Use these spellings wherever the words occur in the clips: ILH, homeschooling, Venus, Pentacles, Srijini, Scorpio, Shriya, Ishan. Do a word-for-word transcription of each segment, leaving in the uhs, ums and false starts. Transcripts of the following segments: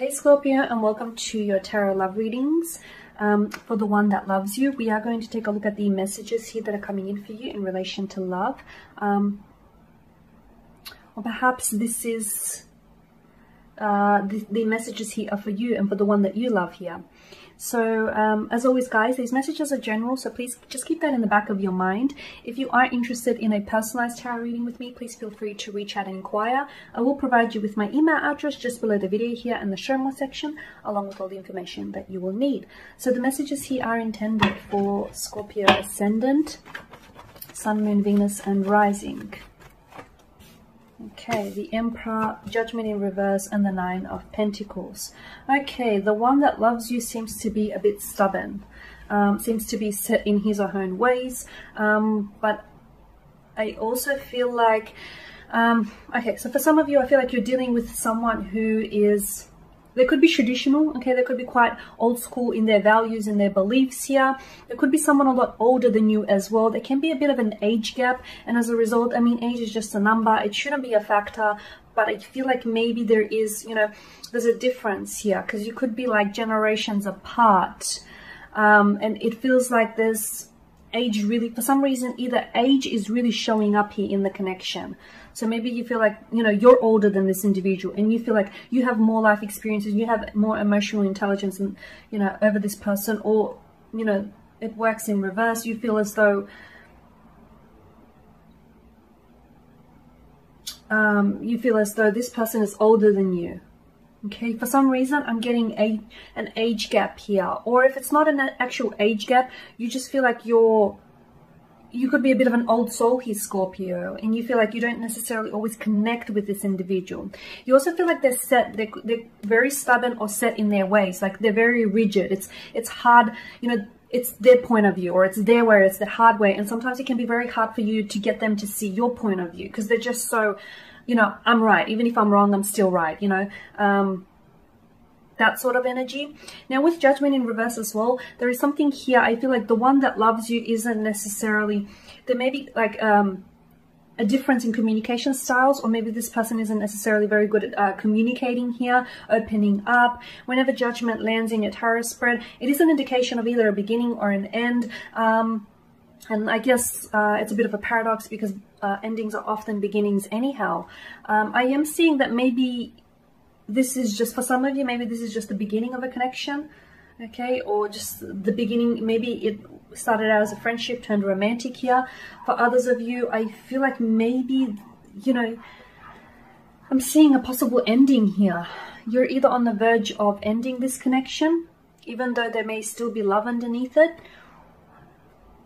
Hey Scorpio, and welcome to your tarot love readings um, for the one that loves you. We are going to take a look at the messages here that are coming in for you in relation to love. Um, or perhaps this is uh, the, the messages here are for you and for the one that you love here. So um, as always guys, these messages are general, so please just keep that in the back of your mind. If you are interested in a personalized tarot reading with me, please feel free to reach out and inquire. I will provide you with my email address just below the video here in the show more section, along with all the information that you will need. So the messages here are intended for Scorpio Ascendant, Sun, Moon, Venus and Rising. Okay, the Emperor, Judgment in Reverse, and the Nine of Pentacles. Okay, the one that loves you seems to be a bit stubborn, um, seems to be set in his or her own ways, um, but I also feel like, um, okay, so for some of you, I feel like you're dealing with someone who is, they could be traditional, okay, they could be quite old school in their values and their beliefs here. There could be someone a lot older than you as well. There can be a bit of an age gap, and as a result, I mean, age is just a number. It shouldn't be a factor, but I feel like maybe there is, you know, there's a difference here because you could be like generations apart, um, and it feels like there's age really, for some reason, either age is really showing up here in the connection. So maybe you feel like, you know, you're older than this individual and you feel like you have more life experiences, you have more emotional intelligence and, you know, over this person, or, you know, it works in reverse. You feel as though, um, you feel as though this person is older than you. Okay, for some reason, I'm getting a, an age gap here. Or if it's not an actual age gap, you just feel like you're, you could be a bit of an old soul here, Scorpio, and you feel like you don't necessarily always connect with this individual. You also feel like they're set, they're, they're very stubborn or set in their ways, like they're very rigid. It's, it's hard, you know, it's their point of view, or it's their way, or it's the hard way. And sometimes it can be very hard for you to get them to see your point of view because they're just so, you know, I'm right. Even if I'm wrong, I'm still right, you know, um, that sort of energy. Now with Judgment in Reverse as well, there is something here. I feel like the one that loves you isn't necessarily, there may be like um, a difference in communication styles, or maybe this person isn't necessarily very good at uh, communicating here, opening up. Whenever Judgment lands in your tarot spread, it is an indication of either a beginning or an end. Um, and I guess uh, it's a bit of a paradox because Uh, endings are often beginnings anyhow. Um, I am seeing that maybe this is just, for some of you, maybe this is just the beginning of a connection, okay? Or just the beginning, maybe it started out as a friendship, turned romantic here. For others of you, I feel like maybe, you know, I'm seeing a possible ending here. You're either on the verge of ending this connection, even though there may still be love underneath it,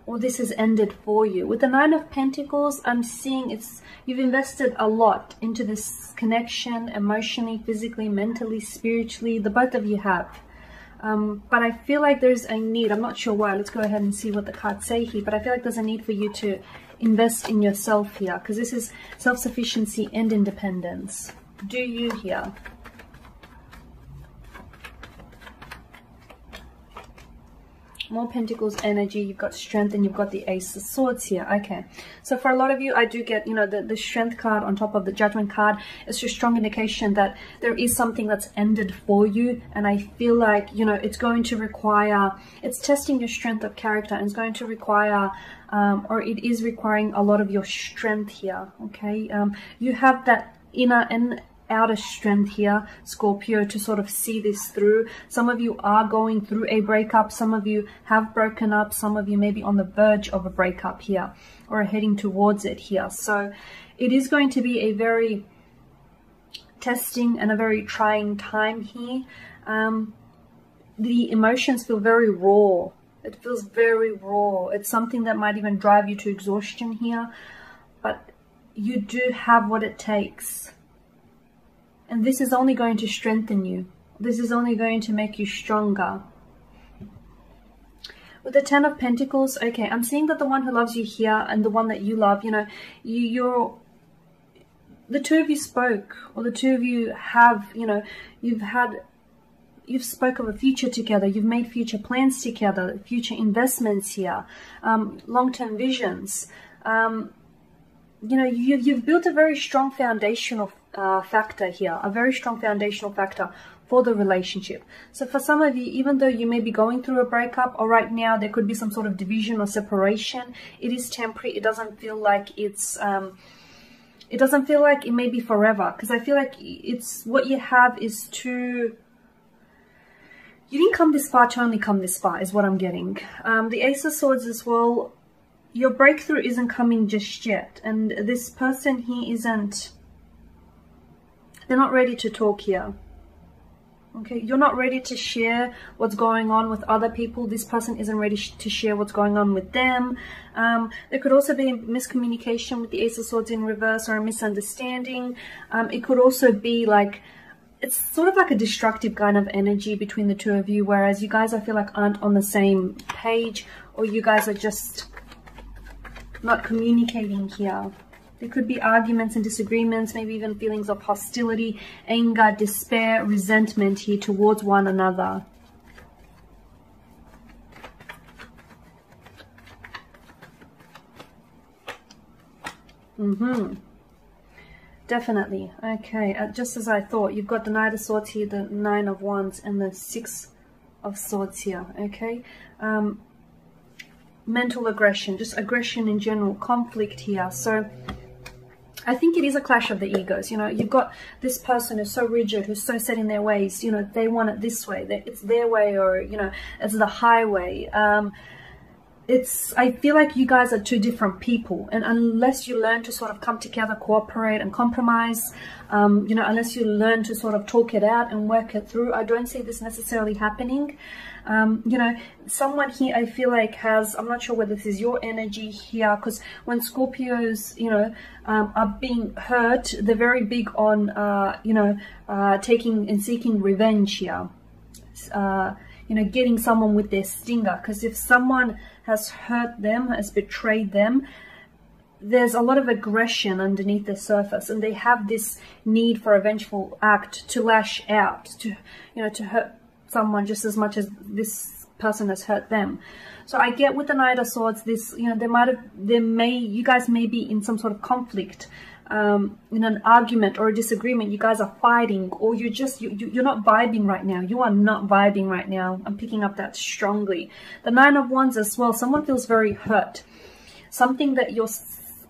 or this has ended for you. With the Nine of Pentacles, I'm seeing it's, you've invested a lot into this connection, emotionally, physically, mentally, spiritually, the both of you have. Um, but I feel like there's a need, I'm not sure why, let's go ahead and see what the cards say here, but I feel like there's a need for you to invest in yourself here, because this is self-sufficiency and independence. Do you here? More Pentacles energy. You've got strength and you've got the Ace of Swords here. Okay, so for a lot of you, I do get, you know, the, the strength card on top of the Judgment card. It's just a strong indication that there is something that's ended for you, and I feel like, you know, it's going to require, it's testing your strength of character, and it's going to require um, or it is requiring a lot of your strength here. Okay, um, you have that inner and outer strength here, Scorpio, to sort of see this through. Some of you are going through a breakup, some of you have broken up, some of you may be on the verge of a breakup here, or are heading towards it here. So it is going to be a very testing and a very trying time here. Um, the emotions feel very raw. It feels very raw. It's something that might even drive you to exhaustion here, but you do have what it takes. And this is only going to strengthen you. This is only going to make you stronger. With the Ten of Pentacles, okay, I'm seeing that the one who loves you here and the one that you love, you know, you, you're, the two of you spoke, or the two of you have, you know, you've had, you've spoke of a future together, you've made future plans together, future investments here, um, long-term visions. Um, you know, you, you've built a very strong foundational Uh, factor here, a very strong foundational factor for the relationship. So for some of you, even though you may be going through a breakup, or right now there could be some sort of division or separation, it is temporary. It doesn't feel like it's um it doesn't feel like it may be forever, because I feel like it's what you have is too you didn't come this far to only come this far, is what I'm getting. Um the Ace of Swords as well. Your breakthrough isn't coming just yet, and this person, he isn't they're not ready to talk here. Okay, you're not ready to share what's going on with other people. This person isn't ready sh to share what's going on with them. Um, there could also be miscommunication with the Ace of Swords in reverse, or a misunderstanding. Um, it could also be like, it's sort of like a destructive kind of energy between the two of you, whereas you guys, I feel like, aren't on the same page, or you guys are just not communicating here. There could be arguments and disagreements, maybe even feelings of hostility, anger, despair, resentment here towards one another. Mm-hmm. Definitely. Okay, uh, just as I thought, you've got the Knight of Swords here, the Nine of Wands, and the Six of Swords here, okay? Um, mental aggression, just aggression in general, conflict here. So I think it is a clash of the egos. You know, you've got this person who's so rigid, who's so set in their ways. You know, they want it this way. That it's their way, or, you know, it's the highway. Um, it's, I feel like you guys are two different people. And unless you learn to sort of come together, cooperate and compromise, um, you know, unless you learn to sort of talk it out and work it through, I don't see this necessarily happening. Um, you know, someone here, I feel like has, I'm not sure whether this is your energy here, because when Scorpios, you know, um, are being hurt, they're very big on, uh, you know, uh, taking and seeking revenge here. Uh, you know, getting someone with their stinger, because if someone has hurt them, has betrayed them, there's a lot of aggression underneath the surface, and they have this need for a vengeful act, to lash out, to, you know, to hurt someone just as much as this person has hurt them. So I get with the Knight of Swords, this, you know, there might have, there may, you guys may be in some sort of conflict, um, in an argument or a disagreement. You guys are fighting, or you're just, you, you, you're not vibing right now. You are not vibing right now. I'm picking up that strongly. The Nine of Wands as well. Someone feels very hurt. Something that your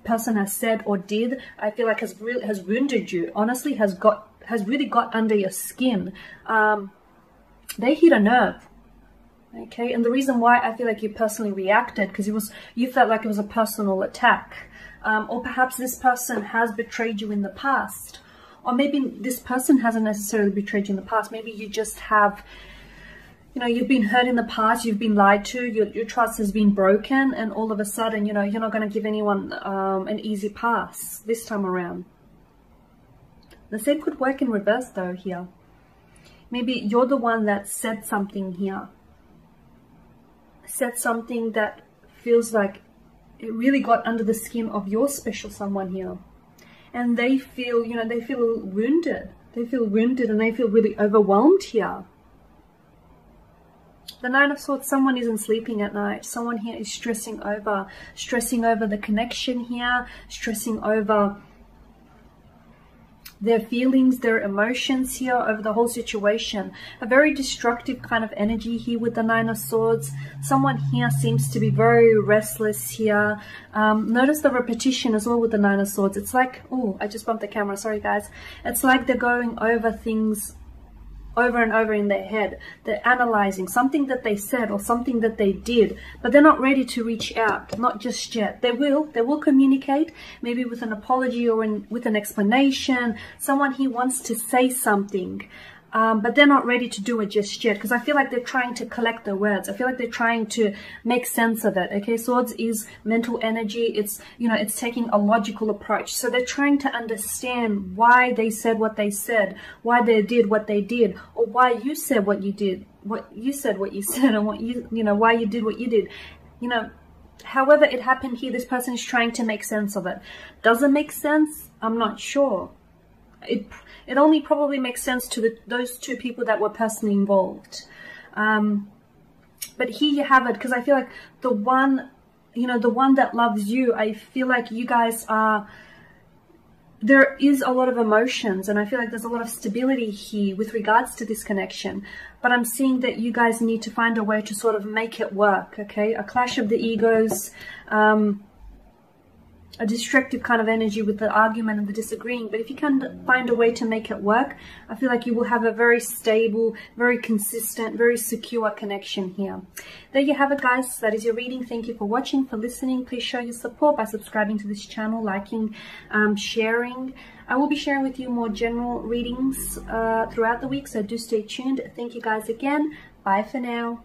person has said or did, I feel like has really, has wounded you. Honestly, has got, has really got under your skin. Um, They hit a nerve, okay? And the reason why I feel like you personally reacted, because it was, you felt like it was a personal attack. Um, or perhaps this person has betrayed you in the past. Or maybe this person hasn't necessarily betrayed you in the past. Maybe you just have, you know, you've been hurt in the past, you've been lied to, your, your trust has been broken, and all of a sudden, you know, you're not going to give anyone um, an easy pass this time around. The same could work in reverse though here. Maybe you're the one that said something here. Said something that feels like it really got under the skin of your special someone here. And they feel, you know, they feel wounded. They feel wounded and they feel really overwhelmed here. The Nine of Swords, someone isn't sleeping at night. Someone here is stressing over. Stressing over the connection here. Stressing over their feelings, their emotions here over the whole situation. A very destructive kind of energy here with the Nine of Swords. Someone here seems to be very restless here. Um, notice the repetition as well with the Nine of Swords. It's like, oh, I just bumped the camera. Sorry, guys. It's like they're going over things over and over in their head. They're analyzing something that they said or something that they did, but they're not ready to reach out, not just yet. They will, they will communicate, maybe with an apology or in, with an explanation. Someone here wants to say something, um, but they're not ready to do it just yet, because I feel like they're trying to collect their words. I feel like they're trying to make sense of it, okay? Swords is mental energy. It's, you know, it's taking a logical approach. So they're trying to understand why they said what they said, why they did what they did, or why you said what you did, what you said what you said, and what you, you know, why you did what you did. You know, however it happened here, this person is trying to make sense of it. Does it make sense? I'm not sure. It, it only probably makes sense to the, those two people that were personally involved. Um, but here you have it, because I feel like the one, you know, the one that loves you, I feel like you guys are, there is a lot of emotions, and I feel like there's a lot of stability here with regards to this connection. But I'm seeing that you guys need to find a way to sort of make it work, okay? A clash of the egos, um, a destructive kind of energy with the argument and the disagreeing. But if you can find a way to make it work, I feel like you will have a very stable, very consistent, very secure connection here. There you have it, guys. That is your reading. Thank you for watching, for listening. Please show your support by subscribing to this channel, liking, um, sharing. I will be sharing with you more general readings uh, throughout the week, so do stay tuned. Thank you guys again. Bye for now.